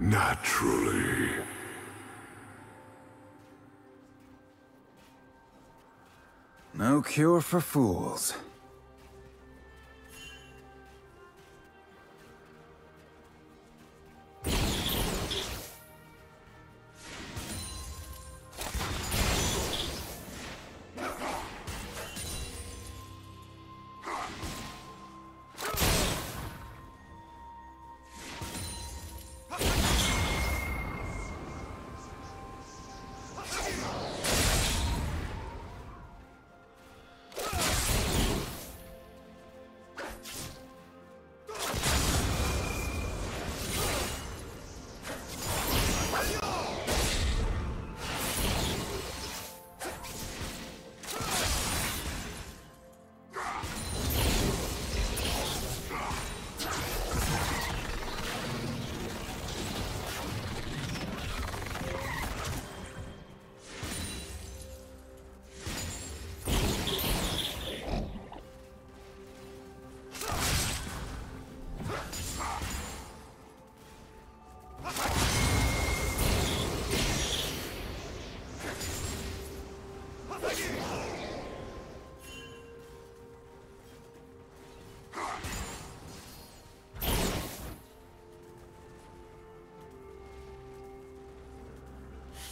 Naturally. No cure for fools.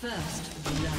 First blood.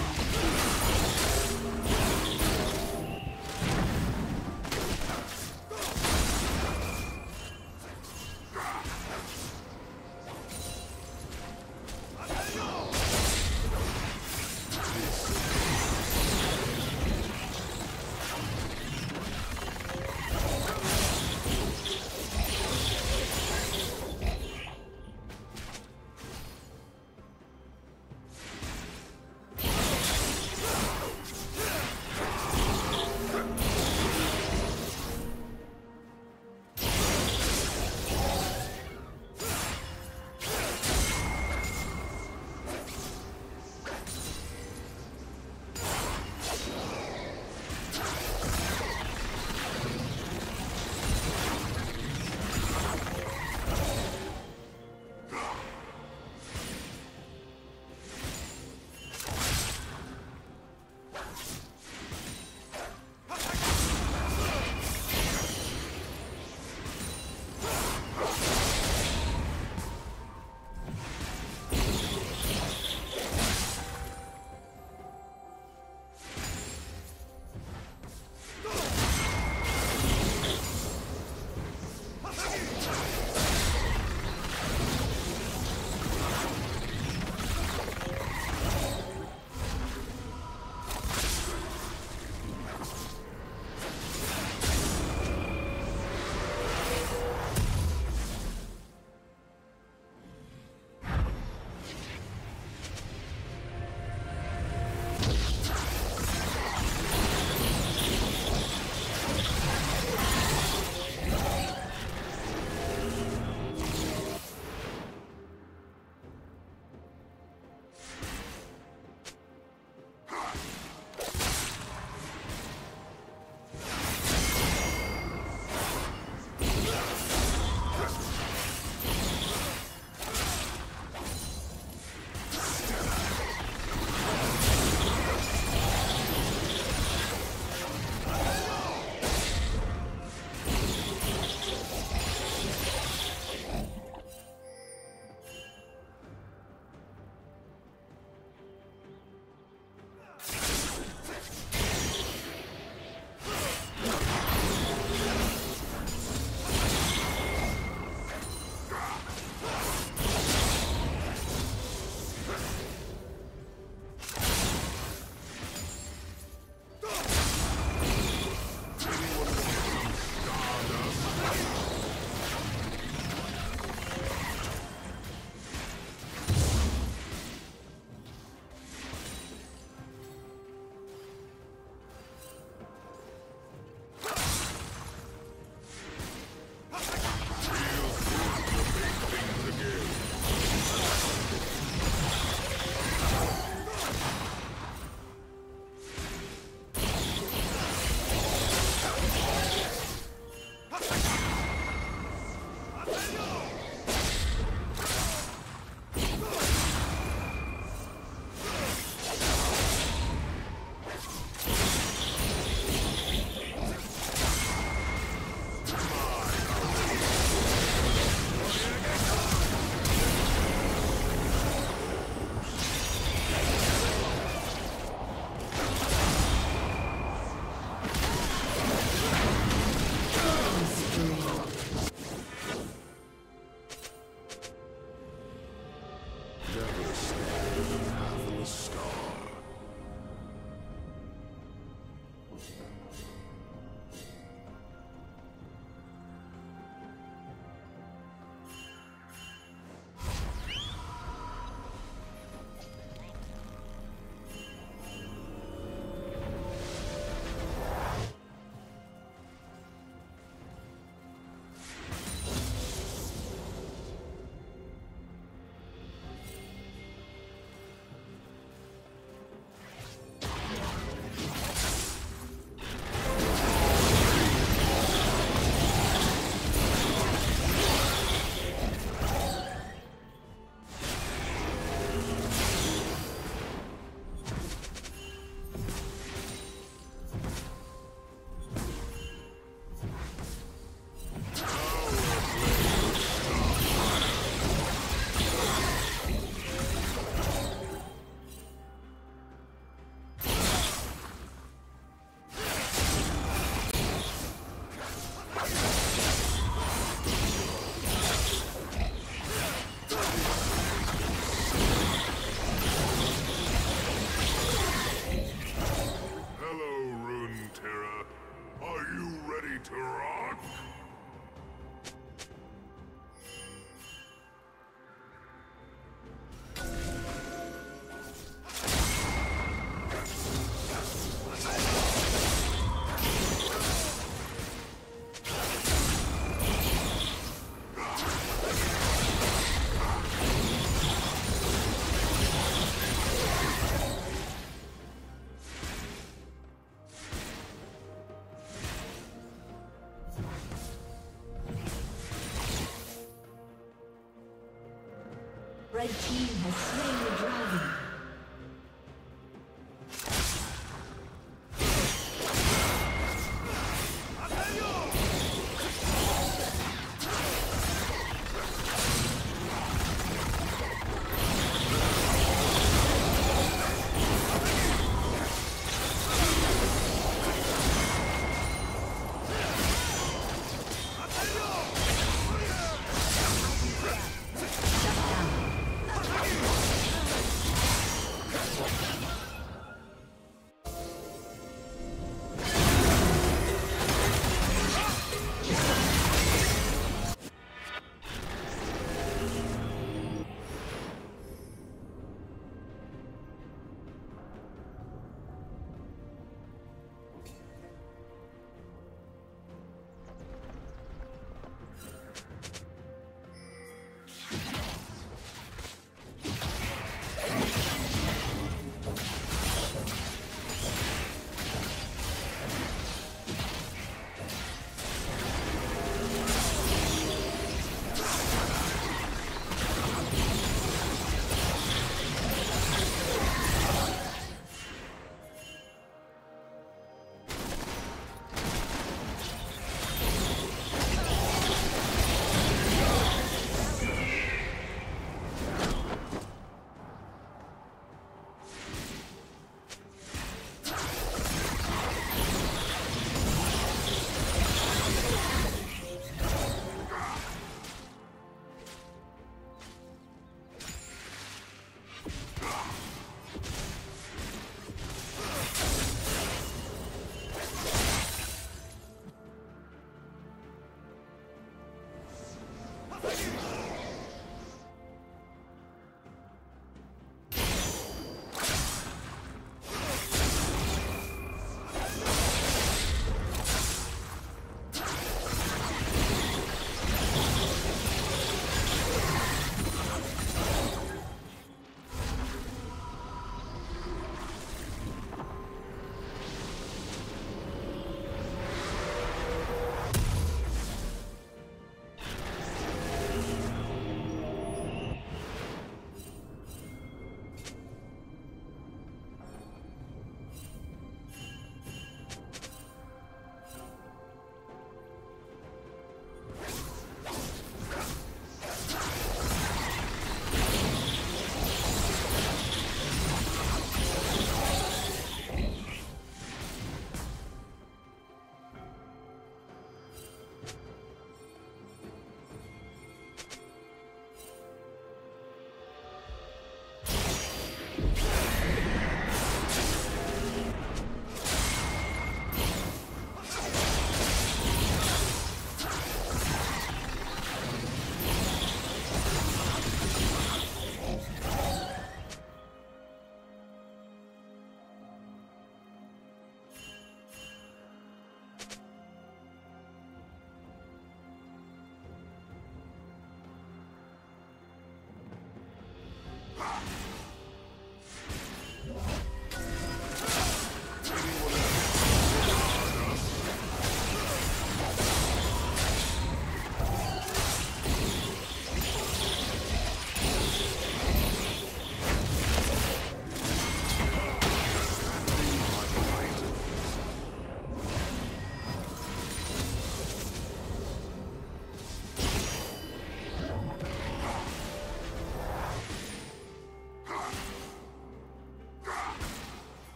Red team has slain the dragon.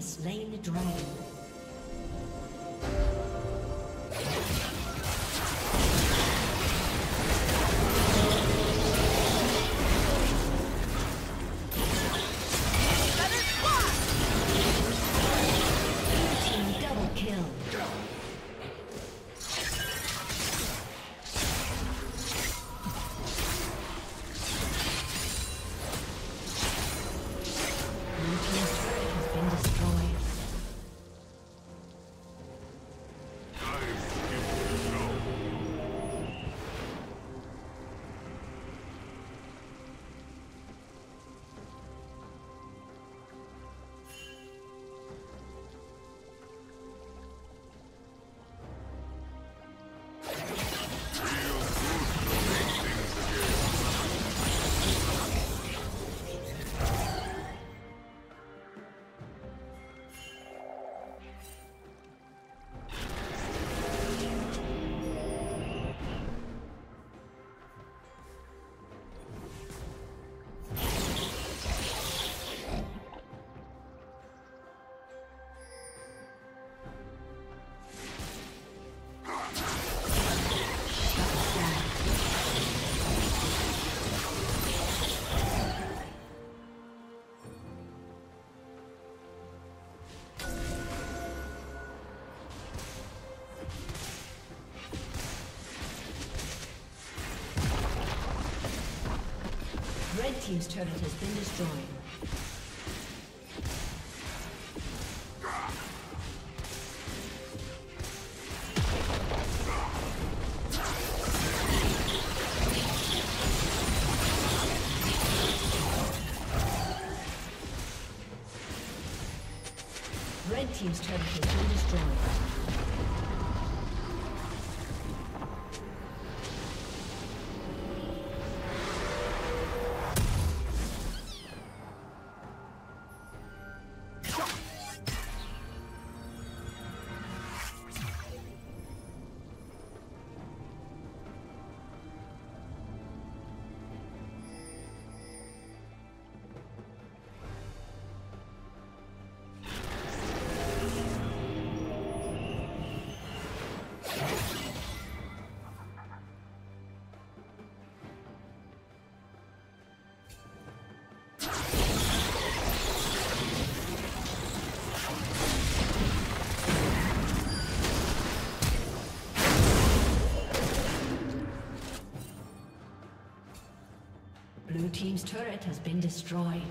has slain the dragon. Red team's turret has been destroyed. Red team's turret has been destroyed. Blue team's turret has been destroyed.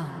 down.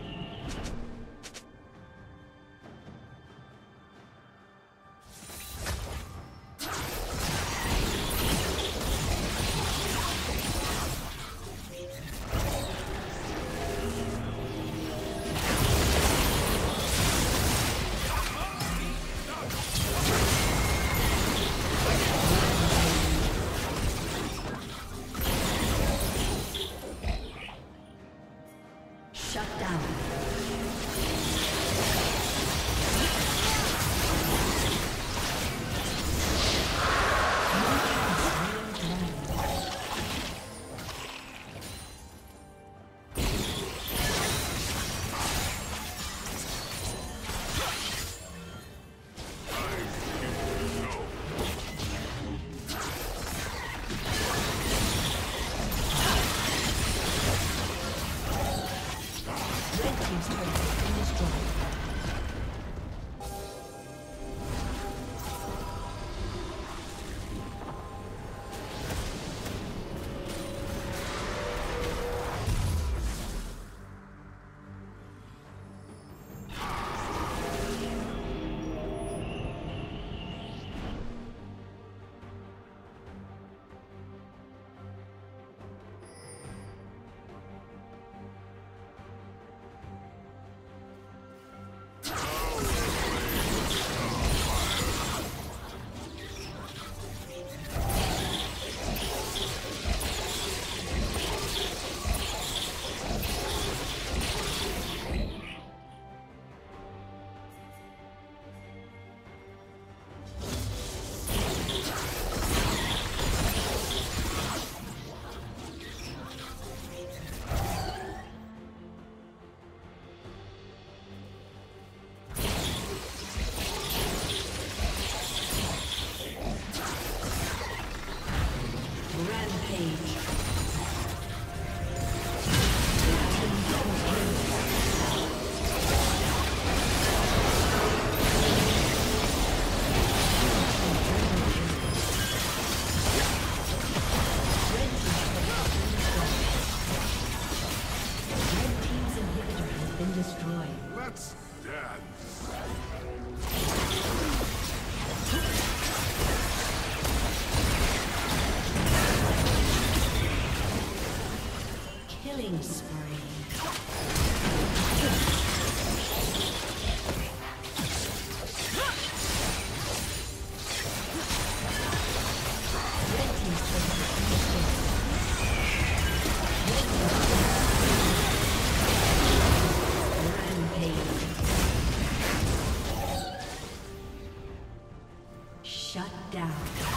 Shut down.